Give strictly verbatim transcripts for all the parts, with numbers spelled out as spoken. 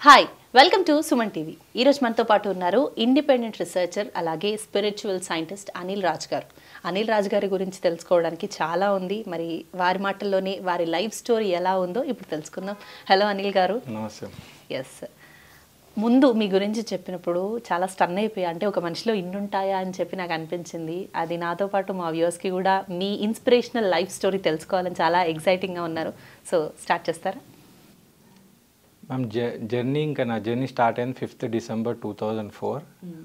Hi welcome to Suman TV ई रोज मनతో పాటు ఉన్నారు ఇండిపెండెంట్ రీసెర్చర్ అలాగే స్పిరిచువల్ సైంటిస్ట్ అనిల్ రాజ్ గారు అనిల్ రాజ్ గారి గురించి తెలుసుకోవడానికి చాలా ఉంది మరి వారి మాటల్లోనే వారి లైఫ్ స్టోరీ ఎలా ఉందో ఇప్పుడు తెలుసుకుందాం హలో అనిల్ గారు నమస్కారం yes ముందు మీ గురించి చెప్పినప్పుడు చాలా స్టన్ అయిపోయా అంటే ఒక మనిషిలో ఇన్ని ఉంటాయా అని చెప్పి నాకు అనిపించింది అది నాతో పాటు మా వ్యూవర్స్ కి కూడా మీ ఇన్స్పిరేషనల్ లైఫ్ స్టోరీ తెలుసుకోవాలని చాలా ఎక్సైటింగ్ గా ఉన్నారు సో స్టార్ట్ చేస్తారా मैम जर्नी इंका ना journey start fifth December two thousand four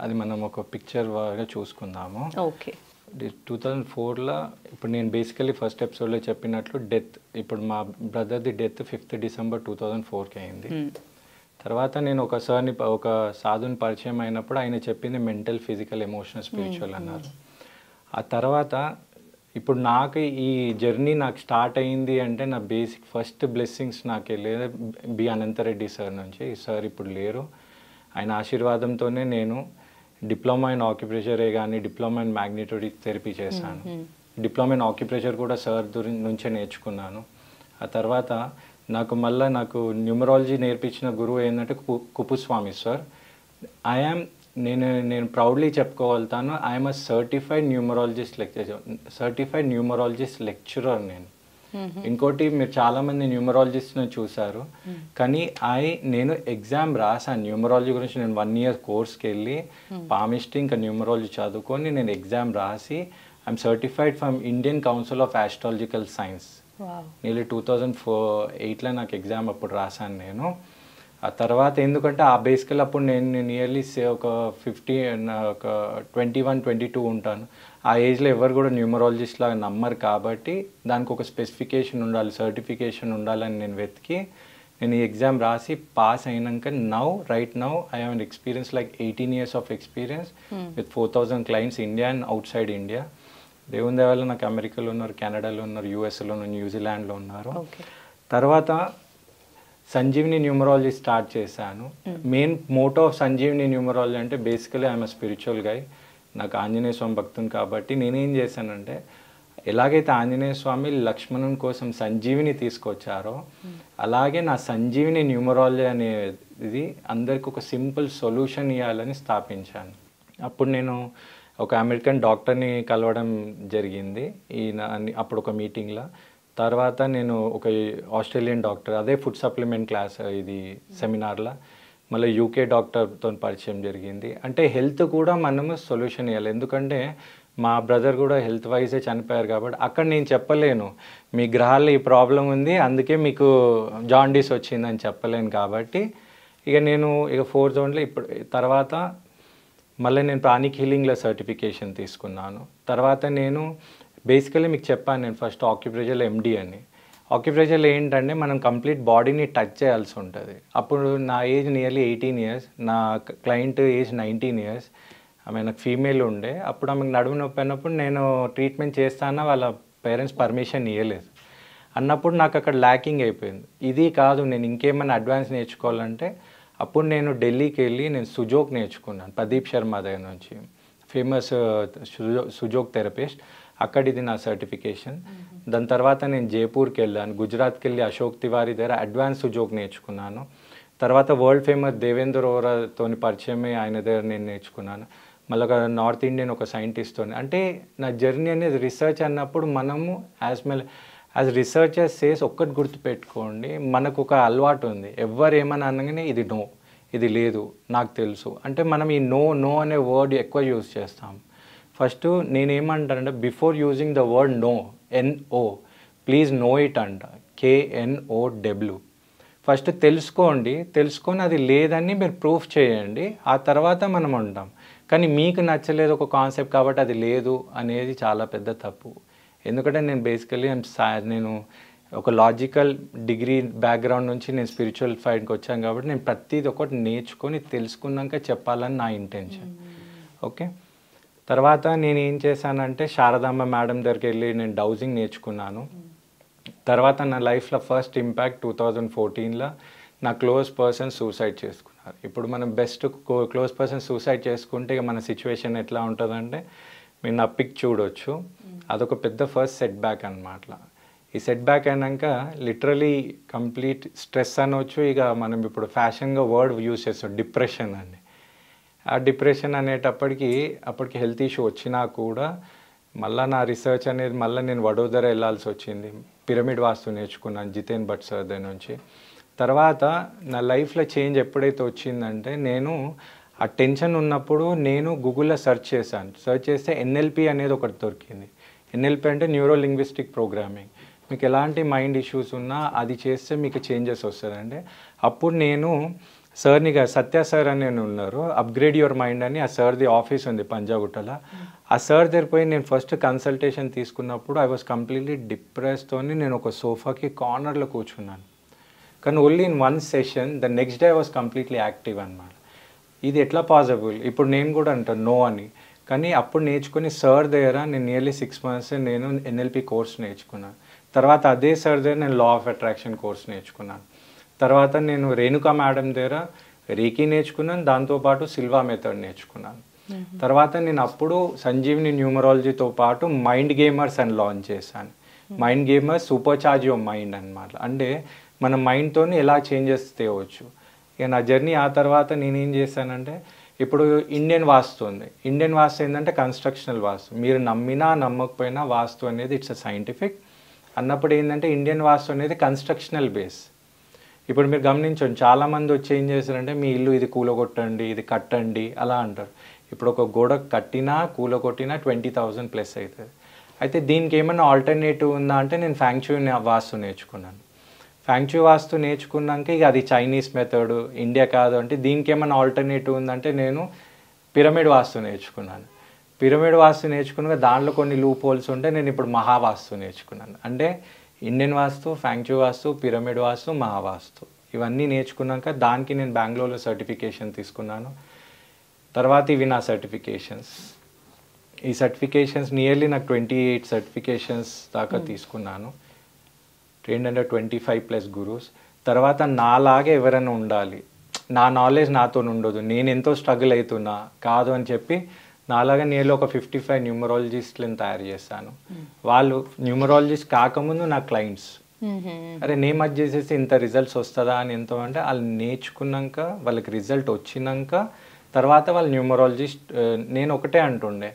अभी मनम पिक्चर चूसुकुन्नामु टू थाउजेंड फोर ला इप्पुडु नेनु बेसिकली फस्ट एपिसोड चेप्पिनट्लु डेथ इप्पुडु मा ब्रदर दी death fifth December two thousand four की अयिंदी तर्वात नेनु ओक सार्नि ओक साधुनि परिचयम अयिनप्पुडु आयन चेप्पिंदि मेंटल फिजिकल इमोशनल स्पिरिचुअल अन्नारु आ तर्वात ఇప్పుడు నాకు ఈ జర్నీ నాకు స్టార్ట్ అయ్యింది అంటే నా బేసిక్ ఫస్ట్ బ్లెస్సింగ్స్ నాకు లేదా బి అనంతరెడ్డి సార్ నుంచి సార్ ఇప్పుడు లేరు ఆయన ఆశీర్వాదంతోనే నేను డిప్లొమా ఇన్ ఆక్యుప్రెషరే కానీ డిప్లొమా ఇన్ మ్యాగ్నెటోటిక్ థెరపీ చేశాను డిప్లొమా ఇన్ ఆక్యుప్రెషర్ కూడా సార్ నుంచే నేర్చుకున్నాను ఆ తర్వాత నాకు మళ్ళీ నాకు న్యూమరాలజీ నేర్పించిన గురువు ఏంటంటే కుపుస్వామి సార్ ఐఎమ్ నేను నేను ప్రౌడ్లీ చెప్పుకోగలుగుతాను I'm a certified numerologist lecturer certified numerologist lecturer నేను ఇంకోటి మీరు చాలామంది న్యూమరాలజిస్ట్ని చూశారు కానీ ఐ నేను ఎగ్జామ్ రాసాను న్యూమరాలజీ గురించి నేను వన్ ఇయర్ కోర్స్కి వెళ్ళి పామిస్ట్రీ ఇంకా న్యూమరాలజీ చదువుకొని నేను ఎగ్జామ్ రాసి I'm certified from Indian council of astrological science nearly two thousand four ఎయిట్లో నాకు ఎగ్జామ్ అప్పుడు రాసాను నేను ఆ తర్వాత ఎందుకంటే ఆ బేసికల్ అప్పుడు నేను నియర్లీ ఒక ఫిఫ్టీ ఒక ట్వంటీ వన్ ట్వంటీ టూ ఉంటాను ఆ ఏజ్లో ఎవరు కూడా న్యూమరాలజిస్ట్ లాగా నమ్మరు కాబట్టి దానికి ఒక స్పెసిఫికేషన్ ఉండాలి సర్టిఫికేషన్ ఉండాలని నేను వెతికి నేను ఈ ఎగ్జామ్ రాసి పాస్ అయినాక now right now I have an experience like eighteen years of experience with four thousand clients India and outside India దేవుని దేవాళ్ళు నాకు అమెరికాలో ఉన్నారు కెనడాలో ఉన్నారు యూఎస్ఏలో న్యూజిలాండ్లో ఉన్నారు తర్వాత సంజీవని న్యూమరాలజీ స్టార్ట్ చేశాను main motto of Sanjeevani numerology అంటే బేసికలీ ఐఎమ్ స్పిరిచువల్ గై నాకు ఆంజనేయ స్వామి భక్తుని కాబట్టి నేనేం చేశానంటే ఎలాగైతే ఆంజనేయ స్వామి లక్ష్మణుని కోసం సంజీవిని తీసుకొచ్చారో అలాగే నా సంజీవని న్యూమరాలజీ అనేది అందరికి ఒక సింపుల్ సొల్యూషన్ ఇవ్వాలని స్థాపించాను అప్పుడు నేను ఒక అమెరికన్ డాక్టర్ని కలవడం జరిగింది ఈ అప్పుడు ఒక మీటింగ్లో తర్వాత నేను ఒక ఆస్ట్రేలియన్ డాక్టర్ అదే ఫుడ్ సప్లిమెంట్ క్లాస్ ఇది సెమినార్లో మళ్ళీ యూకే డాక్టర్తో పరిచయం జరిగింది అంటే హెల్త్ కూడా మనము సొల్యూషన్ ఇవ్వాలి ఎందుకంటే మా బ్రదర్ కూడా హెల్త్ వైజే చనిపోయారు కాబట్టి అక్కడ నేను చెప్పలేను మీ గ్రహాల్లో ఈ ప్రాబ్లం ఉంది అందుకే మీకు జాండీస్ వచ్చిందని చెప్పలేను కాబట్టి ఇక నేను ఇక ఫోర్ జోన్లో ఇప్పుడు తర్వాత మళ్ళీ నేను ప్రాణిక్ హీలింగ్లో సర్టిఫికేషన్ తీసుకున్నాను తర్వాత నేను బేసికలీ మీకు చెప్పాను నేను ఫస్ట్ ఆక్యుప్రెషర్లో ఎండి అని ఆక్యుప్రెషర్లో ఏంటంటే మనం కంప్లీట్ బాడీని టచ్ చేయాల్సి ఉంటుంది అప్పుడు నా ఏజ్ నియర్లీ ఎయిటీన్ ఇయర్స్ నా క్లయింట్ ఏజ్ నైన్టీన్ ఇయర్స్ ఆమె నాకు ఫీమేల్ ఉండే అప్పుడు ఆమెకు నడుము నొప్పి అన్నప్పుడు నేను ట్రీట్మెంట్ చేస్తానా వాళ్ళ పేరెంట్స్ పర్మిషన్ ఇవ్వలేదు అన్నప్పుడు నాకు అక్కడ ల్యాకింగ్ అయిపోయింది ఇది కాదు నేను ఇంకేమైనా అడ్వాన్స్ నేర్చుకోవాలంటే అప్పుడు నేను ఢిల్లీకి వెళ్ళి నేను సుజోక్ నేర్చుకున్నాను ప్రదీప్ శర్మ దగ్గర నుంచి ఫేమస్ సుజోక్ థెరపిస్ట్ అక్కడ ఇది నా సర్టిఫికేషన్ దాని తర్వాత నేను జైపూర్కి వెళ్ళాను గుజరాత్కి వెళ్ళి అశోక్ తివారీ దగ్గర అడ్వాన్స్ సుజోక్ నేర్చుకున్నాను తర్వాత వరల్డ్ ఫేమస్ దేవేంద్ర ఓరాతో పరిచయమే ఆయన దగ్గర నేను నేర్చుకున్నాను మళ్ళీ ఒక నార్త్ ఇండియన్ ఒక సైంటిస్ట్తో అంటే నా జర్నీ అనేది రీసెర్చ్ అన్నప్పుడు మనము యాజ్ మెల్ యాజ్ రీసెర్చర్స్ చేసి ఒక్కటి గుర్తుపెట్టుకోండి మనకు ఒక అలవాటు ఉంది ఎవరు ఏమని అనగానే ఇది నో ఇది లేదు నాకు తెలుసు అంటే మనం ఈ నో నో అనే వర్డ్ ఎక్కువ యూజ్ చేస్తాం ఫస్ట్ నేనేమంటానంటే before using the word no N O please no it అంట కేఎన్ఓడబ్ల్యూ ఫస్ట్ తెలుసుకోండి తెలుసుకొని అది లేదని మీరు ప్రూఫ్ చేయండి ఆ తర్వాత మనం ఉంటాం కానీ మీకు నచ్చలేదు ఒక కాన్సెప్ట్ కాబట్టి అది లేదు అనేది చాలా పెద్ద తప్పు ఎందుకంటే నేను బేసికలీ నేను ఒక లాజికల్ డిగ్రీ బ్యాక్గ్రౌండ్ నుంచి నేను స్పిరిచువల్ ఫైడ్కి వచ్చాను కాబట్టి నేను ప్రతిది ఒకటి నేర్చుకొని తెలుసుకున్నాక చెప్పాలని నా ఇంటెన్షన్ ఓకే తర్వాత నేను ఏం చేశానంటే శారదామ్మ మేడం దగ్గరికి వెళ్ళి నేను డౌజింగ్ నేర్చుకున్నాను తర్వాత నా లైఫ్లో ఫస్ట్ ఇంపాక్ట్ టూ థౌజండ్ ఫోర్టీన్లో నా క్లోజ్ పర్సన్ సూసైడ్ చేసుకున్నారు ఇప్పుడు మనం బెస్ట్ క్లోజ్ పర్సన్ సూసైడ్ చేసుకుంటే మన సిచ్యువేషన్ ఎట్లా ఉంటుందంటే మీరు నా పిక్ చూడవచ్చు అదొక పెద్ద ఫస్ట్ సెట్ బ్యాక్ అనమాట ఈ సెట్ బ్యాక్ అయినాక లిటరలీ కంప్లీట్ స్ట్రెస్ అనొచ్చు. ఇక మనం ఇప్పుడు ఫ్యాషన్గా వర్డ్ యూజ్ చేస్తాం డిప్రెషన్ అని. ఆ డిప్రెషన్ అనేటప్పటికి అప్పటికి హెల్త్ ఇష్యూ వచ్చినా కూడా మళ్ళీ నా రీసెర్చ్ అనేది మళ్ళీ నేను వడోదర వెళ్ళాల్సి వచ్చింది. పిరమిడ్ వాస్తు నేర్చుకున్నాను జితేన్ భట్ సార్ దగ్గర నుంచి. తర్వాత నా లైఫ్లో చేంజ్ ఎప్పుడైతే వచ్చిందంటే నేను ఆ టెన్షన్ ఉన్నప్పుడు నేను గూగుల్లో సెర్చ్ చేశాను. సెర్చ్ చేస్తే ఎన్ఎల్పి అనేది ఒకటి దొరికింది. ఎన్ఎల్పి అంటే న్యూరో లింగ్విస్టిక్ ప్రోగ్రామింగ్. మీకు ఎలాంటి మైండ్ ఇష్యూస్ ఉన్నా అది చేస్తే మీకు చేంజెస్ వస్తుందండి. అప్పుడు నేను సార్ని సత్య సార్ అని నేను ఉన్నారు అప్గ్రేడ్ యువర్ మైండ్ అని, ఆ సార్ది ఆఫీస్ ఉంది పంజాగుట్టలో. ఆ సార్ దగ్గర పోయి నేను ఫస్ట్ కన్సల్టేషన్ తీసుకున్నప్పుడు ఐ వాజ్ కంప్లీట్లీ డిప్రెస్తో నేను ఒక సోఫాకి కార్నర్లో కూర్చున్నాను. కానీ only in one session the next day I was completely active అనమాట. ఇది ఎట్లా పాసిబుల్? ఇప్పుడు నేను కూడా అంటాను నో అని, కానీ అప్పుడు నేర్చుకుని సార్ దగ్గర నేను నియర్లీ సిక్స్ మంత్స్ నేను ఎన్ఎల్పి కోర్స్ నేర్చుకున్నాను. తర్వాత అదే సార్ దగ్గర నేను లా ఆఫ్ అట్రాక్షన్ కోర్స్ నేర్చుకున్నాను. తర్వాత నేను రేణుకా మేడం దగ్గర రేకీ నేర్చుకున్నాను, దాంతోపాటు సిల్వా మెథడ్ నేర్చుకున్నాను. తర్వాత నేను అప్పుడు సంజీవిని న్యూమరాలజీతో పాటు మైండ్ గేమర్స్ అని లాంచ్ చేశాను. Mind gamers super charge your mind అనమాట. అంటే మన మైండ్తో ఎలా చేంజెస్ తేవచ్చు. ఇక నా జర్నీ ఆ తర్వాత నేనేం చేశానంటే ఇప్పుడు ఇండియన్ వాస్తు ఉంది. ఇండియన్ వాస్తు ఏంటంటే కన్స్ట్రక్షనల్ వాస్తు. మీరు నమ్మినా నమ్మకపోయినా వాస్తు అనేది ఇట్స్ అ సైంటిఫిక్ అన్నప్పుడు ఏంటంటే ఇండియన్ వాస్తు అనేది కన్స్ట్రక్షనల్ బేస్. ఇప్పుడు మీరు గమనించండి చాలామంది వచ్చి ఏం చేస్తారంటే మీ ఇల్లు ఇది కూలగొట్టండి ఇది కట్టండి అలా అంటారు. ఇప్పుడు ఒక గోడ కట్టినా కూలగొట్టినా ట్వంటీ థౌజండ్ ప్లస్ అవుతుంది. అయితే దీనికి ఏమైనా ఆల్టర్నేటివ్ ఉందా అంటే నేను ఫ్యాంక్చూ వాస్తు నేర్చుకున్నాను. ఫ్యాంక్చూ వాస్తు నేర్చుకున్నాక ఇక అది చైనీస్ మెథడ్ ఇండియా కాదు అంటే దీనికి ఏమైనా ఆల్టర్నేటివ్ ఉందంటే నేను పిరమిడ్ వాస్తు నేర్చుకున్నాను. పిరమిడ్ వాస్తు నేర్చుకున్నాక దాంట్లో కొన్ని లూప్ హోల్స్ ఉంటే నేను ఇప్పుడు మహావాస్తు నేర్చుకున్నాను. అంటే ఇండియన్ వాస్తు, ఫ్యాంక్చూ వాస్తు, పిరమిడ్ వాస్తు, మహావాస్తు ఇవన్నీ నేర్చుకున్నాక దానికి నేను బెంగళూరులో సర్టిఫికేషన్ తీసుకున్నాను. తర్వాత ఇవి నా సర్టిఫికేషన్స్. ఈ సర్టిఫికేషన్స్ నియర్లీ నాకు ట్వంటీ ఎయిట్ సర్టిఫికేషన్స్ దాకా తీసుకున్నాను. Trained and twenty five plus gurus. తర్వాత నాలాగే ఎవరైనా ఉండాలి, నా నాలెడ్జ్ నాతో ఉండదు, నేను ఎంతో స్ట్రగుల్ అవుతున్నా కాదు అని చెప్పి నాలాగా నేను ఒక ఫిఫ్టీ ఫైవ్ న్యూమరాలజిస్ట్లను తయారు చేశాను. వాళ్ళు న్యూమరాలజిస్ట్ కాకముందు నా క్లయింట్స్ అరే నేను అది చేసేసి ఇంత రిజల్ట్స్ వస్తుందా అని ఎంతో అంటే వాళ్ళు నేర్చుకున్నాక వాళ్ళకి రిజల్ట్ వచ్చినాక తర్వాత వాళ్ళు న్యూమరాలజిస్ట్. నేను ఒకటే అంటుండే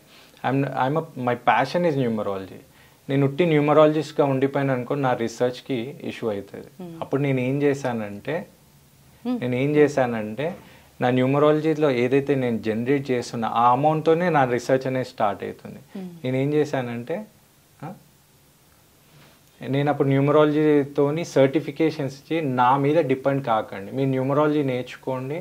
I'm I'm my passion is numerology. నేను ఉట్టి న్యూమరాలజిస్ట్గా ఉండిపోయాను అనుకో నా రీసెర్చ్కి ఇష్యూ అవుతుంది. అప్పుడు నేను ఏం చేశానంటే నేను ఏం చేశానంటే నా న్యూమరాలజీలో ఏదైతే నేను జనరేట్ చేస్తున్న ఆ అమౌంట్తోనే నా రీసెర్చ్ అనేది స్టార్ట్ అవుతుంది. నేనేం చేశానంటే నేను అప్పుడు న్యూమరాలజీతోని సర్టిఫికేషన్స్ ఇచ్చి నా మీద డిపెండ్ కాకండి. మీరు న్యూమరాలజీ నేర్చుకోండి,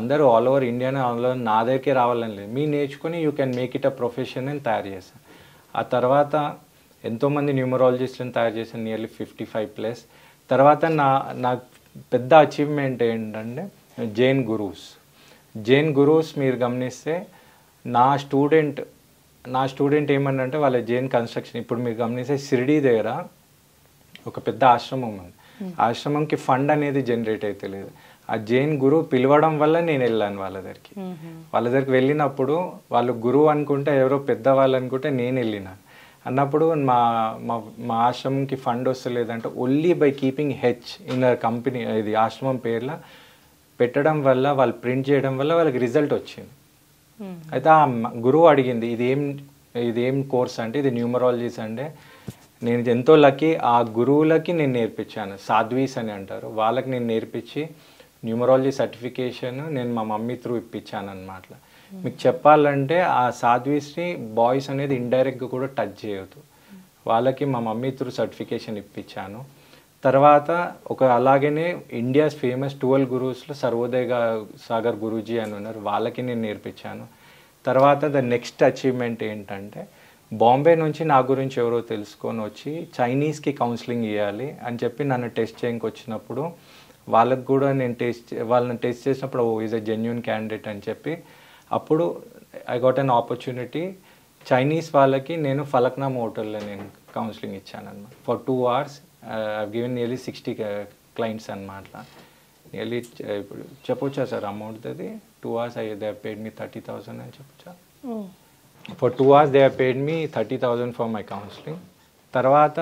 అందరూ ఆల్ ఓవర్ ఇండియానే ఆల్ ఓవర్ నా దగ్గరికే రావాలని లేదు, మీరు నేర్చుకొని you can make it a profession అని తయారు చేశాను. ఆ తర్వాత ఎంతోమంది న్యూమరాలజిస్ట్లను తయారు చేశాను నియర్లీ ఫిఫ్టీ ఫైవ్ ప్లస్. తర్వాత నా నా పెద్ద అచీవ్మెంట్ ఏంటంటే జైన్ గురూస్. జైన్ గురూస్ మీరు గమనిస్తే నా స్టూడెంట్ నా స్టూడెంట్ ఏమన్నంటే వాళ్ళ జైన్ కన్స్ట్రక్షన్. ఇప్పుడు మీరు గమనిస్తే షిరిడీ దగ్గర ఒక పెద్ద ఆశ్రమం ఉంది. ఆశ్రమంకి ఫండ్ అనేది జనరేట్ అయితే లేదు. ఆ జైన్ గురువు పిలవడం వల్ల నేను వెళ్ళాను వాళ్ళ దగ్గరికి. వాళ్ళ దగ్గరికి వెళ్ళినప్పుడు వాళ్ళు గురువు అనుకుంటే ఎవరో పెద్దవాళ్ళు అనుకుంటే నేను వెళ్ళినాను. అన్నప్పుడు మా మా ఆశ్రమంకి ఫండ్ వస్తలేదంటే only by keeping H in a company ఇది ఆశ్రమం పేర్ల పెట్టడం వల్ల వాళ్ళు ప్రింట్ చేయడం వల్ల వాళ్ళకి రిజల్ట్ వచ్చింది. అయితే ఆ గురువు అడిగింది ఇదేం ఇదేం కోర్స్ అంటే ఇది న్యూమరాలజీస్ అంటే నేను ఎంతో లక్కీ. ఆ గురువులకి నేను నేర్పించాను, సాధ్వీస్ అని అంటారు, వాళ్ళకి నేను నేర్పించి న్యూమరాలజీ సర్టిఫికేషన్ నేను మా మమ్మీ త్రూ ఇప్పించాను అనమాట. మీకు చెప్పాలంటే ఆ సాధ్వీస్ని బాయ్స్ అనేది ఇండైరెక్ట్గా కూడా టచ్ చేయొద్దు, వాళ్ళకి మా మమ్మీ త్రూ సర్టిఫికేషన్ ఇప్పించాను. తర్వాత ఒక అలాగనే ఇండియాస్ ఫేమస్ ట్వెల్వ్ గురూస్లో సర్వోదయ సాగర్ గురూజీ అని ఉన్నారు, వాళ్ళకి నేను నేర్పించాను. తర్వాత ద నెక్స్ట్ అచీవ్మెంట్ ఏంటంటే బాంబే నుంచి నా గురించి ఎవరో తెలుసుకొని వచ్చి చైనీస్కి కౌన్సిలింగ్ ఇవ్వాలి అని చెప్పి నన్ను టెస్ట్ చేయడానికి వచ్చినప్పుడు వాళ్ళకు కూడా నేను టెస్ట్ వాళ్ళని టెస్ట్ చేసినప్పుడు oh is a genuine candidate అని చెప్పి అప్పుడు I got an opportunity. Chinese వాళ్ళకి నేను ఫలక్నామా హోటల్లో నేను కౌన్సిలింగ్ ఇచ్చాను అన్నమాట. For two hours I given nearly sixty clients అనమాట. నియర్లీ ఇప్పుడు చెప్పొచ్చా సార్ అమౌంట్ అది టూ అవర్స్ అయ్యే they have paid me thirty thousand అని చెప్పొచ్చా. For two hours they have paid me thirty thousand for my counselling. తర్వాత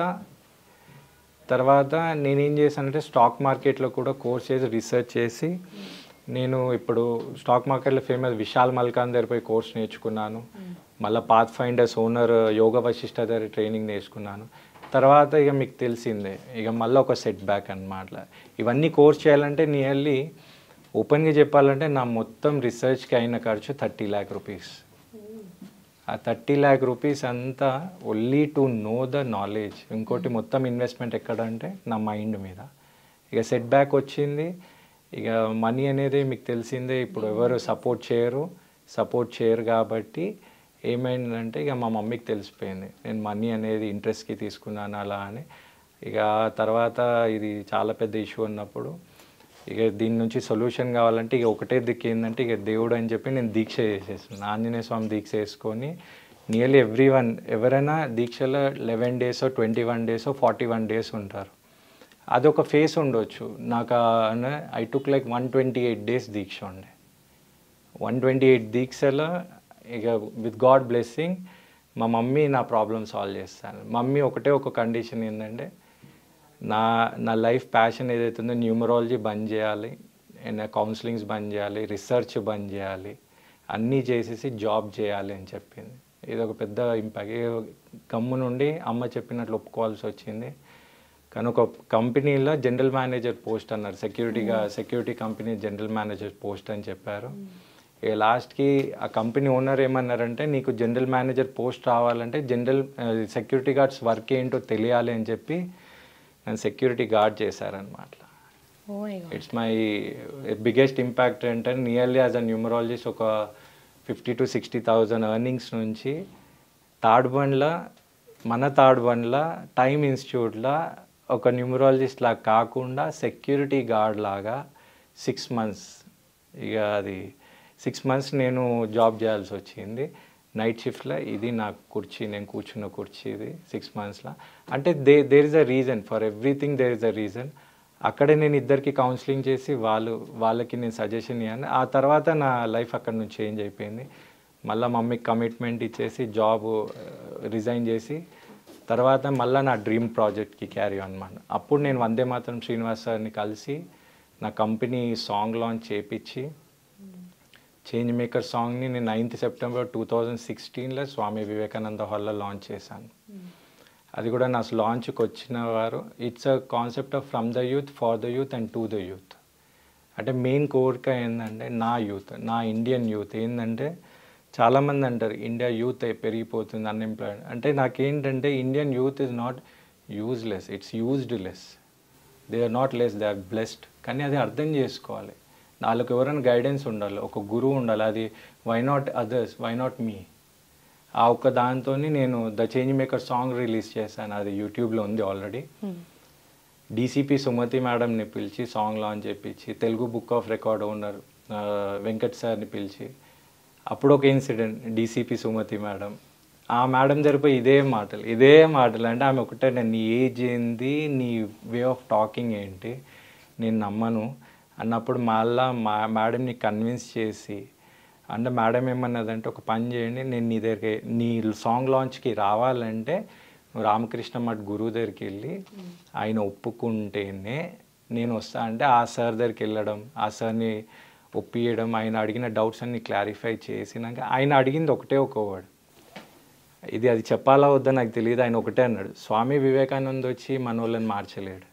तरवाता नेनेम चेशानंटे स्टॉक मार्केट लो कूडा कोर्स चेसी रिसर्च चेसी नेनु इप्पुडु स्टॉक मार्केट लो फेमस विशाल मल्कान दग्गर पोयि कोर्स नेर्चुकुन्नानु मल्ला पाथ फाइंडर्स ओनर योग वशिष्ठ दग्गर ट्रेनिंग नेर्चुकुन्नानु तर्वात इक मीकु तेलिसिंदे इक मल्ला ओक सेट बैक अन्नमाट इवन्नी कोर्स चेयालंटे नियर्ली ओपन गा चेप्पालंटे ना मोत्तं रिसर्च कि अयिन खर्चु थर्टी लाख रूपीस आ थर्टी लाख रूपीस अंत only to know the knowledge इंकोटी मोत्तम इन्वेस्टमेंट एक्कड़ंटे ना माइंड मीद इक सेट बैक वच्चिंदी इक मनी अनेदी मीकु तेलिसिंदे इप्पुडु एवरु सपोर्ट चेयरु सपोर्ट चेयरु काबट्टी ఏమైందంటే ఇక మా మమ్మీకి తెలిసిపోయింది నేను మనీ అనేది ఇంట్రెస్ట్కి తీసుకున్నాను అలా అని ఇక తర్వాత ఇది చాలా పెద్ద ఇష్యూ ఉన్నప్పుడు ఇక దీని నుంచి సొల్యూషన్ కావాలంటే ఇక ఒకటే దిక్కు ఏంటంటే ఇక దేవుడు అని చెప్పి నేను దీక్ష చేసేసాను ఆంజనేయ స్వామి దీక్ష చేసుకొని నియర్లీ ఎవ్రీ వన్ ఎవరైనా దీక్షలో లెవెన్ డేసో ట్వంటీ వన్ డేసో ఫార్టీ వన్ డేస్ ఉంటారు అదొక ఫేస్ ఉండొచ్చు నాకు I took like one twenty eight days దీక్ష ఉండే వన్ ట్వంటీ ఎయిట్ దీక్షలో ఇక విత్ గాడ్ బ్లెస్సింగ్ మా మమ్మీ నా ప్రాబ్లమ్ సాల్వ్ చేస్తాను మమ్మీ ఒకటే ఒక కండిషన్ ఏంటంటే నా నా లైఫ్ ప్యాషన్ ఏదైతే ఉందో న్యూమరాలజీ బంద్ చేయాలి అండ్ కౌన్సిలింగ్స్ బంద్ చేయాలి రీసెర్చ్ బంద్ చేయాలి అన్నీ చేసేసి జాబ్ చేయాలి అని చెప్పింది ఇది ఒక పెద్ద ఇంపాక్ట్ గమ్ము నుండి అమ్మ చెప్పినట్లు ఒప్పుకోవాల్సి వచ్చింది కానీ ఒక కంపెనీలో జనరల్ మేనేజర్ పోస్ట్ అన్నారు సెక్యూరిటీగా security company general manager post అని చెప్పారు ఇక లాస్ట్కి ఆ కంపెనీ ఓనర్ ఏమన్నారంటే నీకు జనరల్ మేనేజర్ పోస్ట్ రావాలంటే జనరల్ సెక్యూరిటీ గార్డ్స్ వర్క్ ఏంటో తెలియాలి అని చెప్పి నన్ను సెక్యూరిటీ గార్డ్ చేశారనమాట ఇట్స్ మై బిగ్గెస్ట్ ఇంపాక్ట్ అంటే నియర్లీ యాజ్ అ న్యూమరాలజిస్ట్ ఒక fifty to sixty thousand earnings నుంచి థర్డ్ వన్లో మన థర్డ్ వన్లో టైమ్ ఇన్స్టిట్యూట్లో ఒక న్యూమరాలజిస్ట్ లాగా కాకుండా సెక్యూరిటీ గార్డ్ లాగా సిక్స్ మంత్స్ ఇక అది సిక్స్ మంత్స్ నేను జాబ్ చేయాల్సి వచ్చింది నైట్ షిఫ్ట్లో ఇది నా కుర్చీ నేను కూర్చున్న కుర్చీ ఇది సిక్స్ మంత్స్లో అంటే they there is a reason for everything there is a reason అక్కడే నేను ఇద్దరికి కౌన్సిలింగ్ చేసి వాళ్ళు వాళ్ళకి నేను సజెషన్ ఇవ్వను ఆ తర్వాత నా లైఫ్ అక్కడ నుంచి చేంజ్ అయిపోయింది మళ్ళీ మమ్మీకి కమిట్మెంట్ ఇచ్చేసి జాబ్ రిజైన్ చేసి తర్వాత మళ్ళీ నా డ్రీమ్ ప్రాజెక్ట్కి క్యారీ అనమాట అప్పుడు నేను వందేమాతరం శ్రీనివాస్ సార్ని కలిసి నా కంపెనీ సాంగ్ లాంచ్ చేయించి చేంజ్ మేకర్ సాంగ్ని నేను నైన్త్ సెప్టెంబర్ టూ థౌజండ్ సిక్స్టీన్లో స్వామి వివేకానంద హాల్లో లాంచ్ చేశాను అది కూడా నా లాంచ్కి వచ్చిన వారు it's a concept of from the youth for the youth and to the youth అంటే మెయిన్ కోరిక ఏంటంటే నా యూత్ నా ఇండియన్ యూత్ ఏంటంటే చాలామంది అంటారు ఇండియా యూత్ పెరిగిపోతుంది అన్ఎంప్లాయిడ్ అంటే నాకేంటంటే Indian youth is not useless it's used less they are not less they are blessed కానీ అది అర్థం చేసుకోవాలి వాళ్ళకి ఎవరైనా గైడెన్స్ ఉండాలి ఒక గురువు ఉండాలి అది why not others why not me ఆ ఒక్క దాంతో నేను the change maker song release చేశాను అది యూట్యూబ్లో ఉంది ఆల్రెడీ డీసీపీ సుమతి మేడంని పిలిచి సాంగ్ లాంచ్ చేయించి Telugu book of record owner Venkat సార్ని పిలిచి అప్పుడు ఒక ఇన్సిడెంట్ డీసీపీ సుమతి మేడం ఆ మేడం జరిపోయి ఇదే మాటలు ఇదే మాటలు అంటే ఆమె ఒకటే నీ ఏజ్ ఏంది నీ వే ఆఫ్ టాకింగ్ ఏంటి నేను నమ్మను అన్నప్పుడు మళ్ళీ మా మేడంని కన్విన్స్ చేసి అంటే మేడం ఏమన్నదంటే ఒక పని చేయండి నేను నీ దగ్గరికి నీ సాంగ్ లాంచ్కి రావాలంటే నువ్వు రామకృష్ణ మఠ్ గురువు దగ్గరికి వెళ్ళి ఆయన ఒప్పుకుంటేనే నేను వస్తా అంటే ఆ సార్ దగ్గరికి వెళ్ళడం ఆ సార్ని ఒప్పియడం ఆయన అడిగిన డౌట్స్ అన్ని క్లారిఫై చేసినాక ఆయన అడిగింది ఒకటే ఒక వర్డ్ ఇది అది చెప్పాలా వద్దా నాకు తెలియదు ఆయన ఒకటే అన్నాడు స్వామి వివేకానంద వచ్చి మనోళ్ళని మార్చలేడు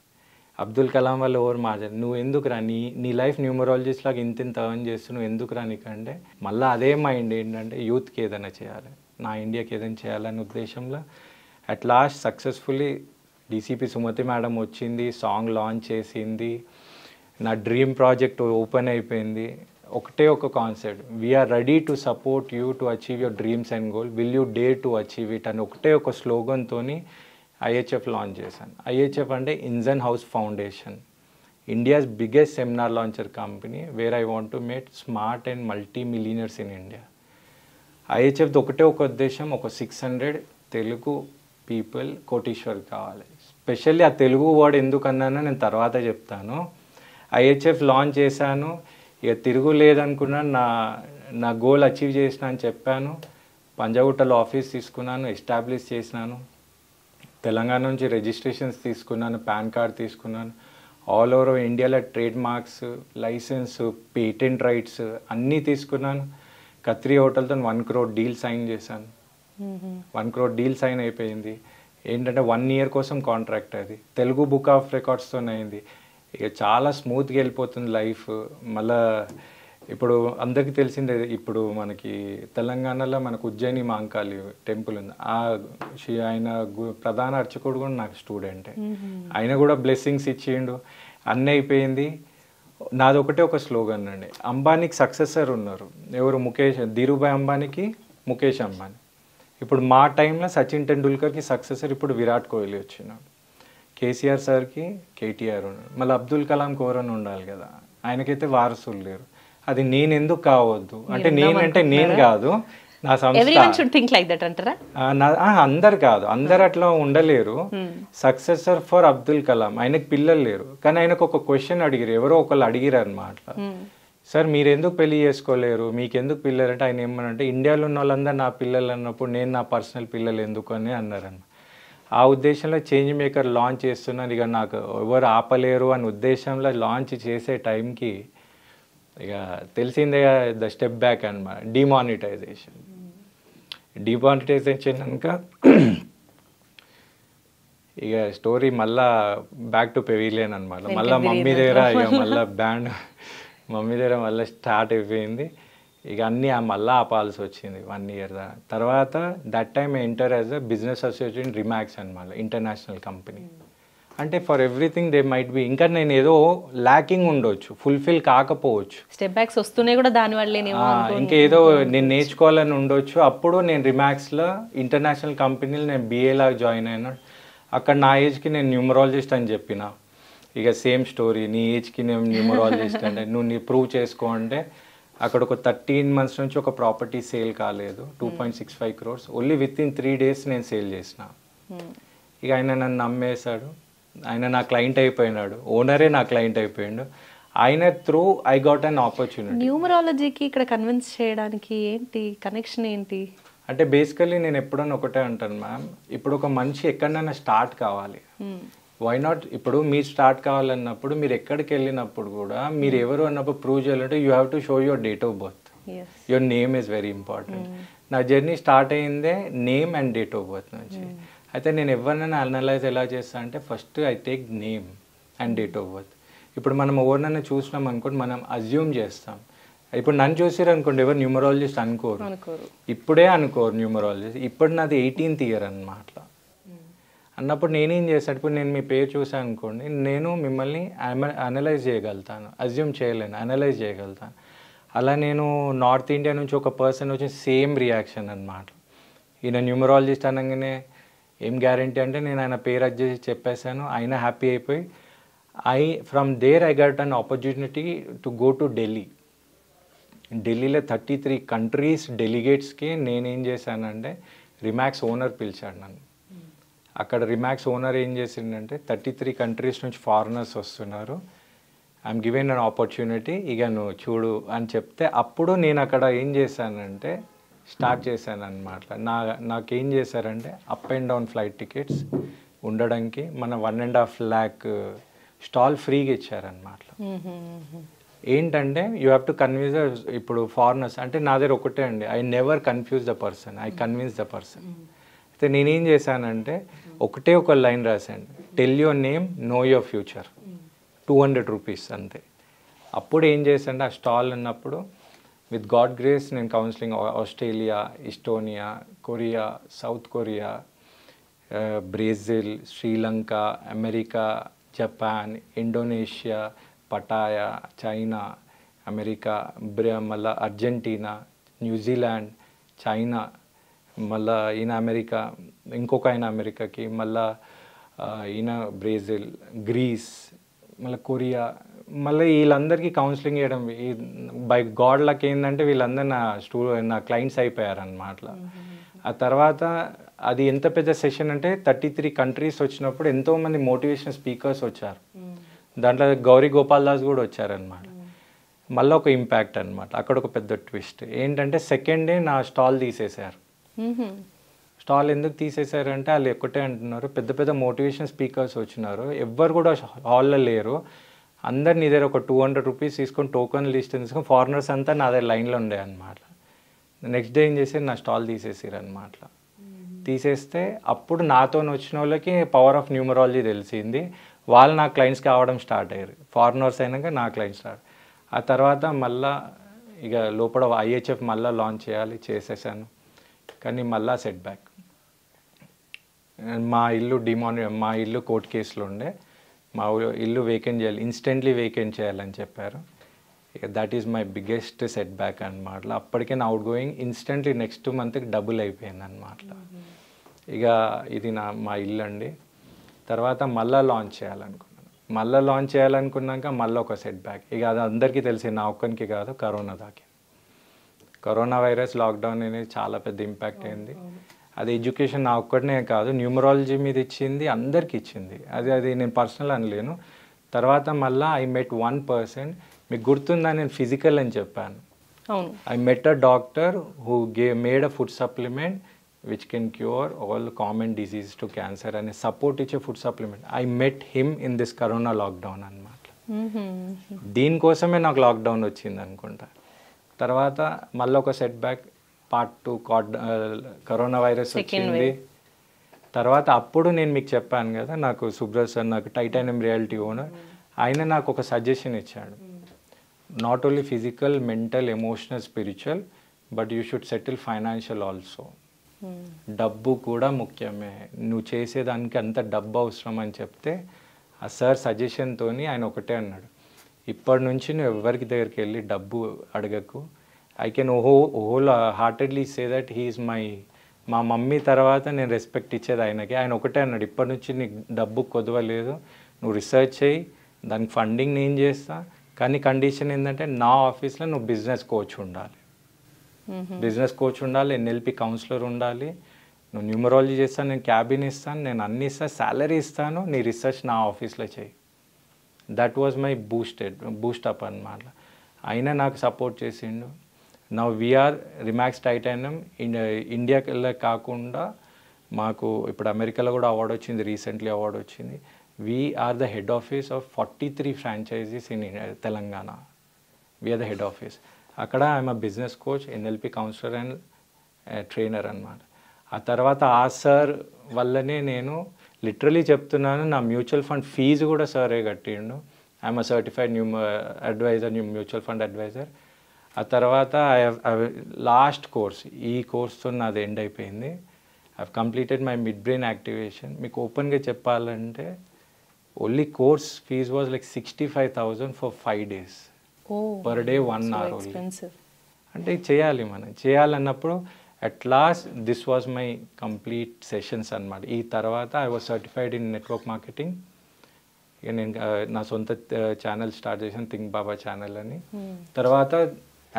అబ్దుల్ కలాం వాళ్ళు ఎవరు మాట్లాడు నువ్వు ఎందుకు రా నీ నీ లైఫ్ న్యూమరాలజిస్ట్ లాగా ఇంత ఇంత అర్న్ చేస్తూ నువ్వు ఎందుకు రా నీకంటే మళ్ళీ అదే మైండ్ ఏంటంటే యూత్కి ఏదైనా చేయాలి నా ఇండియాకి ఏదైనా చేయాలనే ఉద్దేశంలో at last successfully DCP Sumathi madam వచ్చింది సాంగ్ లాంచ్ చేసింది నా డ్రీమ్ ప్రాజెక్ట్ ఓపెన్ అయిపోయింది ఒకటే ఒక concept we're ready to support you to achieve your dreams and goal will you day to achieve it అని ఒకటే ఒక స్లోగన్తో ఐహెచ్ఎఫ్ లాంచ్ చేశాను ఐహెచ్ఎఫ్ అంటే Indian house foundation India's biggest seminar launcher company where I want to make smart and multi millionaires in India ఐహెచ్ఎఫ్ది ఒకటే ఒక ఉద్దేశం ఒక సిక్స్ హండ్రెడ్ తెలుగు పీపుల్ కోటీశ్వర్ కావాలి స్పెషల్లీ ఆ తెలుగు వర్డ్ ఎందుకన్నానో నేను తర్వాత చెప్తాను ఐహెచ్ఎఫ్ లాంచ్ చేశాను ఇక తిరుగు లేదనుకున్నా నా నా గోల్ అచీవ్ చేసినా అని చెప్పాను పంజాగుట్టలో ఆఫీస్ తీసుకున్నాను ఎస్టాబ్లిష్ చేసినాను తెలంగాణ నుంచి రిజిస్ట్రేషన్స్ తీసుకున్నాను, పాన్ కార్డ్ తీసుకున్నాను, ఆల్ ఓవర్ ఇండియాలో trade marks, licence, patent rights అన్నీ తీసుకున్నాను. కత్రి హోటల్తో వన్ క్రోర్ డీల్ సైన్ చేశాను. వన్ క్రోర్ డీల్ సైన్ అయిపోయింది. ఏంటంటే వన్ ఇయర్ కోసం కాంట్రాక్ట్, అది తెలుగు బుక్ ఆఫ్ రికార్డ్స్తో అయింది. ఇక చాలా స్మూత్గా వెళ్ళిపోతుంది లైఫ్. మళ్ళా ఇప్పుడు అందరికీ తెలిసిందే, ఇప్పుడు మనకి తెలంగాణలో మనకు ఉజ్జయిని మహంకాళి టెంపుల్ ఉంది. ఆ ఆయన ప్రధాన అర్చకుడు కూడా నాకు స్టూడెంటే. ఆయన కూడా బ్లెస్సింగ్స్ ఇచ్చిండు, అన్నీ అయిపోయింది. నాది ఒకటే ఒక స్లోగన్ అండి, అంబానీకి సక్సెసర్ ఉన్నారు ఎవరు, ముఖేష్ ధీరుభాయ్ అంబానీకి ముఖేష్ అంబానీ. ఇప్పుడు మా టైంలో సచిన్ టెండూల్కర్కి సక్సెసర్ ఇప్పుడు విరాట్ కోహ్లీ వచ్చినాడు, కేసీఆర్ సార్కి కేటీఆర్ ఉన్నాడు, మళ్ళీ అబ్దుల్ కలాం కోరని ఉండాలి కదా, ఆయనకైతే వారసులు లేరు. అది నేను ఎందుకు కావద్దు అంటే, నేనంటే నేను కాదు, నా సంస్థ, అందరు కాదు, అందరు అట్లా ఉండలేరు. సక్సెసర్ ఫర్ అబ్దుల్ కలాం, ఆయనకు పిల్లలు లేరు, కానీ ఆయనకు ఒక క్వశ్చన్ అడిగారు, ఎవరో ఒకళ్ళు అడిగారు అనమాట, సార్ మీరు ఎందుకు పెళ్లి చేసుకోలేరు, మీకెందుకు పిల్లలు అంటే, ఆయన ఏమనంటే ఇండియాలో ఉన్న వాళ్ళందరూ నా పిల్లలు అన్నప్పుడు నేను నా పర్సనల్ పిల్లలు ఎందుకు అని అన్నారన్న. ఆ ఉద్దేశంలో చేంజ్ మేకర్ లాంచ్ చేస్తున్నాను. ఇక నాకు ఎవరు ఆపలేరు అనే ఉద్దేశంలో లాంచ్ చేసే టైంకి ఇక తెలిసిందే ద స్టెప్ బ్యాక్ అనమాట, డిమానిటైజేషన్. డిమానిటైజేషన్ కనుక ఇక స్టోరీ మళ్ళా బ్యాక్ టు పెవిలియన్ అనమాట. మళ్ళీ మమ్మీ దగ్గర ఇక మళ్ళీ బ్యాండ్ మమ్మీ దగ్గర మళ్ళీ స్టార్ట్ అయిపోయింది. ఇక అన్నీ మళ్ళీ ఆపాల్సి వచ్చింది వన్ ఇయర్ దాకా. తర్వాత that time enter as a business associate in Remax అనమాట, ఇంటర్నేషనల్ కంపెనీ. అంటే for everything they might be, ఇంకా నేను ఏదో ల్యాకింగ్ ఉండొచ్చు, ఫుల్ఫిల్ కాకపోవచ్చు, స్టెప్ బ్యాక్స్ వస్తున్నాయి కూడా దానివల్ల, ఇంకా ఏదో నేను నేర్చుకోవాలని ఉండొచ్చు. అప్పుడు నేను రిమాక్స్లో ఇంటర్నేషనల్ కంపెనీలో నేను బిఏలా జాయిన్ అయినా, అక్కడ నా ఏజ్కి నేను న్యూమరాలజిస్ట్ అని చెప్పిన, ఇక సేమ్ స్టోరీ, నీ ఏజ్కి నేను న్యూమరాలజిస్ట్ అంటే నువ్వు నీ ప్రూవ్ చేసుకో అంటే, అక్కడ ఒక థర్టీన్ మంత్స్ నుంచి ఒక ప్రాపర్టీ సేల్ కాలేదు, two point six five crores only within three days నేను సేల్ చేసిన. ఇక ఆయన నన్ను నమ్మేశాడు, ఆయన నా క్లయింట్ అయిపోయినాడు, ఓనరే నా క్లయింట్ అయిపోయాడు. ఆయన through I got an opportunity. న్యూమరాలజీకి ఇక్కడ కన్విన్స్ చేయడానికి ఏంటి కనెక్షన్ ఏంటి అంటే, బేసికలీ నేను ఎప్పుడన్నా ఒకటే అంటాను, మ్యామ్ ఇప్పుడు ఒక మనిషి ఎక్కడైనా స్టార్ట్ కావాలి, వై నాట్, ఇప్పుడు మీరు స్టార్ట్ కావాలన్నప్పుడు మీరు ఎక్కడికి వెళ్ళినప్పుడు కూడా మీరు ఎవరు అన్నప్పుడు ప్రూవ్ చేయాలంటే you have to show your date of birth, your name is very important. నా జర్నీ స్టార్ట్ అయ్యిందే name and date of birth నుంచి. అయితే నేను ఎవరినైనా అనలైజ్ ఎలా చేస్తాను అంటే, first I take name and date of birth. ఇప్పుడు మనం ఎవరినైనా చూసినాం అనుకోండి, మనం అజ్యూమ్ చేస్తాం. ఇప్పుడు నన్ను చూసారు అనుకోండి, ఎవరు న్యూమరాలజిస్ట్ అనుకోరు, ఇప్పుడే అనుకోరు న్యూమరాలజిస్ట్. ఇప్పుడు నాది ఎయిటీన్త్ ఇయర్ అన్నమాట. అన్నప్పుడు నేనేం చేశాను, ఇప్పుడు నేను మీ పేరు చూసాను అనుకోండి, నేను మిమ్మల్ని అనలైజ్ చేయగలుగుతాను, అజ్యూమ్ చేయలేను, అనలైజ్ చేయగలుగుతాను. అలా నేను నార్త్ ఇండియా నుంచి ఒక పర్సన్ వచ్చి సేమ్ రియాక్షన్ అనమాట. ఈయన న్యూమరాలజిస్ట్ అనగానే ఏం గ్యారంటీ అంటే నేను ఆయన పేరు అడ్జస్ట్ చెప్పేశాను, ఆయన హ్యాపీ అయిపోయి I from there I got an opportunity to go to Delhi. ఢిల్లీలో థర్టీ త్రీ కంట్రీస్ డెలిగేట్స్కి నేనేం చేశానంటే, రిమాక్స్ ఓనర్ పిలిచాడు నన్ను. అక్కడ రిమాక్స్ ఓనర్ ఏం చేసిందంటే, థర్టీ త్రీ కంట్రీస్ నుంచి ఫారినర్స్ వస్తున్నారు, ఐఎమ్ గివెన్ అన్ ఆపర్చునిటీ, ఇక నువ్వు చూడు అని చెప్తే, అప్పుడు నేను అక్కడ ఏం చేశానంటే స్టార్ట్ చేశాను అనమాట. నా నాకేం చేశారంటే up and down flight tickets ఉండడానికి మన one and half lakh stall ఫ్రీగా ఇచ్చారనమాట. ఏంటంటే యూ హ్యావ్ టు కన్విన్స్. ఇప్పుడు ఫారినర్స్ అంటే నా దగ్గర ఒకటే అండి, I never confuse the person, I convince the person. అయితే నేనేం చేశానంటే ఒకటే ఒక లైన్ రాశాను, tell your name, know your future, two hundred rupees అంతే. అప్పుడు ఏం చేశానంటే ఆ స్టాల్ ఉన్నప్పుడు విత్ గాడ్ గ్రేస్ నేను counselling Australia, Estonia, Korea, south Korea, Brazil, Sri Lanka, America, Japan, Indonesia, Pattaya, China, America, మళ్ళీ అర్జెంటీనా, న్యూజిలాండ్, చైనా, మళ్ళా ఈయన అమెరికా, ఇంకొక ఆయన అమెరికాకి, మళ్ళా ఈయన బ్రెజిల్, గ్రీస్, మళ్ళీ కొరియా, మళ్ళీ వీళ్ళందరికీ కౌన్సిలింగ్ చేయడం. ఈ బై గాడ్ లక్ ఏంటంటే వీళ్ళందరూ నా స్టూ నా క్లయింట్స్ అయిపోయారన్నమాట. ఆ తర్వాత అది ఎంత పెద్ద సెషన్ అంటే, థర్టీ త్రీ కంట్రీస్ వచ్చినప్పుడు ఎంతోమంది మోటివేషన్ స్పీకర్స్ వచ్చారు, దాంట్లో గౌరీ గోపాల్ దాస్ కూడా వచ్చారనమాట. మళ్ళీ ఒక ఇంపాక్ట్ అనమాట. అక్కడ ఒక పెద్ద ట్విస్ట్ ఏంటంటే, సెకండ్ డే నా స్టాల్ తీసేశారు, స్టాల్ ఎందుకు తీసేశారంటే వాళ్ళు ఒకటే అంటున్నారు, పెద్ద పెద్ద మోటివేషన్ స్పీకర్స్ వచ్చినారు, ఎవ్వరు కూడా హాల్లో లేరు, అందరు నీ దగ్గర ఒక టూ హండ్రెడ్ రూపీస్ తీసుకొని టోకన్ లిస్ట్ తీసుకొని ఫారినర్స్ అంతా నా దగ్గర లైన్లో ఉండే అనమాట. నెక్స్ట్ డే ఏం చేసి నా స్టాల్ తీసేసారు అనమాట. తీసేస్తే అప్పుడు నాతో వచ్చిన వాళ్ళకి పవర్ ఆఫ్ న్యూమరాలజీ తెలిసింది, వాళ్ళు నా క్లయింట్స్ కావడం స్టార్ట్ అయ్యారు, ఫారినర్స్ అయినాక నా క్లయింట్స్ స్టార్ట్. ఆ తర్వాత మళ్ళీ ఇక లోపల ఐహెచ్ఎఫ్ మళ్ళీ లాంచ్ చేయాలి, చేసేసాను, కానీ మళ్ళీ సెట్ బ్యాక్. మా ఇల్లు డిమాన్ మా ఇల్లు కోర్టు కేసులు ఉండే, మా ఇల్లు వేకెంట్ చేయాలి, ఇన్స్టెంట్లీ వేకెంట్ చేయాలని చెప్పారు. That is my biggest set back అనమాట. అప్పటికే నా అవుట్ గోయింగ్ ఇన్స్టెంట్లీ నెక్స్ట్ మంత్కి డబుల్ అయిపోయింది అనమాట. ఇక ఇది నా మా ఇల్లు అండి. తర్వాత మళ్ళీ లాంచ్ చేయాలనుకున్నాను, మళ్ళీ లాంచ్ చేయాలనుకున్నాక మళ్ళీ ఒక సెట్ బ్యాక్. ఇక అది అందరికీ తెలిసి నా ఒక్కరికి కాదు, కరోనా దాకి కరోనా వైరస్ లాక్డౌన్ అనేది చాలా పెద్ద ఇంపాక్ట్ అయింది. అది ఎడ్యుకేషన్ నా ఒక్కడనే కాదు, న్యూమరాలజీ మీద ఇచ్చింది, అందరికి ఇచ్చింది. అది అది నేను పర్సనల్ అనలేను. తర్వాత మళ్ళీ ఐ మెట్ వన్ పర్సన్, మీకు గుర్తుందా నేను ఫిజికల్ అని చెప్పాను, I met a doctor who he made a food supplement which can cure all common diseases to cancer and a support each food supplement. I met him in this corona lockdown anamata. Deen kosame naaku lockdown ochindi anukunta. Tarvata malla oka setback part two corona virus ochindi. Tarvata appudu nenu meeku cheppanu kada naaku Subra sir naaku Titanium Realty owner ayina naaku oka suggestion ichadu. Not only physical, mental, emotional, spiritual, but you should settle financial also. డబ్బు కూడా ముఖ్యమే, నువ్వు చేసేదానికి అంత డబ్బు అవసరం అని చెప్తే ఆ సార్ సజెషన్తో ఆయన ఒకటే అన్నాడు, ఇప్పటి నుంచి నువ్వు ఎవరికి దగ్గరికి వెళ్ళి డబ్బు అడగకు. ఐ కెన్ ఓహో wholeheartedly say that he is my మా మమ్మీ తర్వాత నేను రెస్పెక్ట్ ఇచ్చేది ఆయనకి. ఆయన ఒకటే అన్నాడు, ఇప్పటి నుంచి నీకు డబ్బు కొదవలేదు, నువ్వు రీసెర్చ్ చేయి, దానికి ఫండింగ్ నేను చేస్తా, కానీ కండిషన్ ఏంటంటే నా ఆఫీస్లో నువ్వు బిజినెస్ కోచ్ ఉండాలి, బిజినెస్ కోచ్ ఉండాలి, ఎన్ఎల్పి కౌన్సిలర్ ఉండాలి, నువ్వు న్యూమరాలజీ చేస్తాను, నేను క్యాబిన్ ఇస్తాను, నేను అన్ని ఇస్తాను, శాలరీ ఇస్తాను, నీ రీసెర్చ్ నా ఆఫీస్లో చేయి. That was my boosted boost up అనమాట. అయినా నాకు సపోర్ట్ చేసిండు. నా వీఆర్ రిమాక్స్ టైటానియం ఇండియాలో కాకుండా మాకు ఇప్పుడు అమెరికాలో కూడా అవార్డు వచ్చింది, రీసెంట్లీ అవార్డు వచ్చింది. We're the head office of forty three franchisees in Telangana. We're the head office అక్కడ. I'm a business coach, NLP counsellor and trainer అనమాట. ఆ తర్వాత ఆ సార్ వల్లనే నేను లిటరలీ చెప్తున్నాను, నా మ్యూచువల్ ఫండ్ ఫీజు కూడా సారే కట్టిండు. I'm a certified new adviser new mutual fund adviser. ఆ తర్వాత ఐ లాస్ట్ కోర్స్ ఈ కోర్స్తో నాది ఎండ్ అయిపోయింది. I have completed my mid brain activation. మీకు ఓపెన్గా చెప్పాలంటే only course fee was like sixty five thousand for five days per day one hour only. అంటే చేయాలి, మనం చేయాలన్నప్పుడు at last this was my complete sessions అనమాట. ఈ తర్వాత I was certified in network marketing. ఇక నేను నా సొంత ఛానల్ స్టార్ట్ చేశాను, థింక్ బాబా ఛానల్ అని. తర్వాత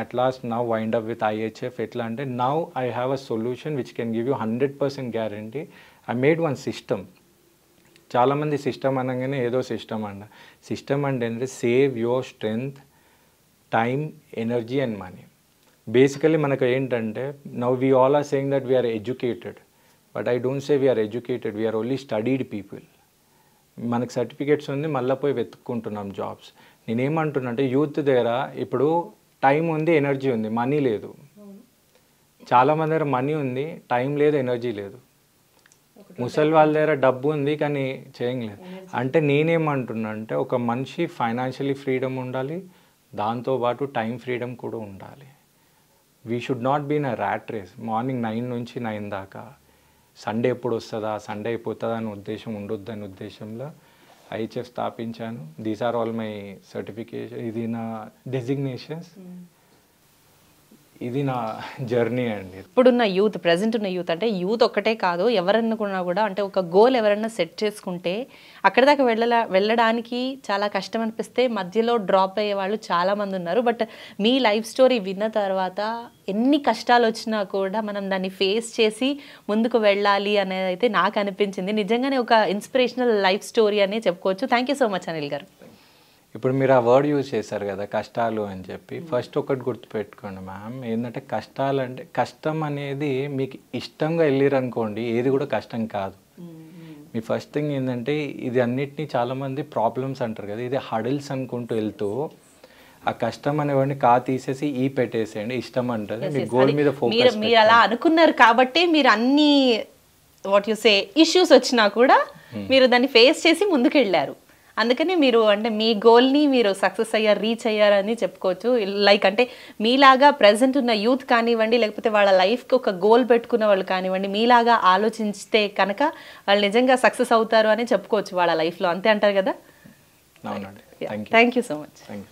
at last now wind up with ఐహెచ్ఎఫ్. ఎట్లా అంటే now I have a solution which can give you hundred percent guarantee. I made one system. చాలామంది సిస్టమ్ అనగానే ఏదో సిస్టమ్ అంట, సిస్టమ్ అంటే ఏంటంటే save your strength, time, energy and money. Basically మనకు ఏంటంటే now we all are saying that we're educated, but I don't say we're educated, we're only studied people. మనకు certificates ఉంది, మళ్ళీ పోయి వెతుక్కుంటున్నాం జాబ్స్. నేనేమంటున్నా అంటే యూత్ దగ్గర ఇప్పుడు టైం ఉంది, ఎనర్జీ ఉంది, మనీ లేదు. చాలామంది దగ్గర మనీ ఉంది, టైం లేదు, ఎనర్జీ లేదు. ముసలి వాళ్ళ దగ్గర డబ్బు ఉంది కానీ చేయలేదు. అంటే నేనేమంటున్నా అంటే ఒక మనిషి ఫైనాన్షియలీ ఫ్రీడమ్ ఉండాలి, దాంతోపాటు టైం ఫ్రీడమ్ కూడా ఉండాలి. We should not be in a rat race. Morning nine నుంచి నైన్ దాకా, సండే ఎప్పుడు వస్తుందా, సండే అయిపోతుందా అనే ఉద్దేశం ఉండొద్దు అనే ఉద్దేశంలో ఐహెచ్ఎఫ్ స్థాపించాను. These are all my certification. ఇది నా డెసిగ్నేషన్స్, ఇది నా జర్నీ అండి. ఇప్పుడున్న యూత్, ప్రజెంట్ ఉన్న యూత్ అంటే యూత్ ఒక్కటే కాదు, ఎవరన్నా కూడా అంటే ఒక గోల్ ఎవరన్నా సెట్ చేసుకుంటే అక్కడ దాకా వెళ్ళ వెళ్ళడానికి చాలా కష్టం అనిపిస్తే మధ్యలో డ్రాప్ అయ్యే వాళ్ళు చాలామంది ఉన్నారు. బట్ మీ లైఫ్ స్టోరీ విన్న తర్వాత ఎన్ని కష్టాలు వచ్చినా కూడా మనం దాన్ని ఫేస్ చేసి ముందుకు వెళ్ళాలి అనేది అయితే నాకు అనిపించింది. నిజంగానే ఒక ఇన్స్పిరేషనల్ లైఫ్ స్టోరీ అనే చెప్పుకోవచ్చు. Thank you so much Anil గారు. ఇప్పుడు మీరు ఆ వర్డ్ యూజ్ చేశారు కదా కష్టాలు అని చెప్పి, ఫస్ట్ ఒకటి గుర్తుపెట్టుకోండి మ్యామ్, ఏంటంటే కష్టాలు అంటే కష్టం అనేది మీకు ఇష్టంగా వెళ్ళారనుకోండి ఏది కూడా కష్టం కాదు. మీ ఫస్ట్ థింగ్ ఏంటంటే ఇది అన్నిటినీ చాలామంది ప్రాబ్లమ్స్ అంటారు కదా, ఇది హడల్స్ అనుకుంటూ వెళ్తూ ఆ కష్టం అనేవాడిని కా తీసేసి ఈ పెట్టేసేయండి ఇష్టం అంటారు. మీ గోల్ మీద ఫోకస్, మీరు అలా అనుకున్నారు కాబట్టి మీరు అన్ని వాట్ యు సే ఇష్యూస్ వచ్చినా కూడా మీరు దాన్ని ఫేస్ చేసి ముందుకు వెళ్ళారు, అందుకనే మీరు అంటే మీ గోల్ని మీరు సక్సెస్ అయ్యారు, రీచ్ అయ్యారని చెప్పుకోవచ్చు. లైక్ అంటే మీలాగా ప్రజెంట్ ఉన్న యూత్ కానివ్వండి, లేకపోతే వాళ్ళ లైఫ్కి ఒక గోల్ పెట్టుకున్న వాళ్ళు కానివ్వండి, మీలాగా ఆలోచించితే కనుక వాళ్ళు నిజంగా సక్సెస్ అవుతారు అని చెప్పుకోవచ్చు వాళ్ళ లైఫ్లో, అంతే అంటారు కదా. Thank you so much.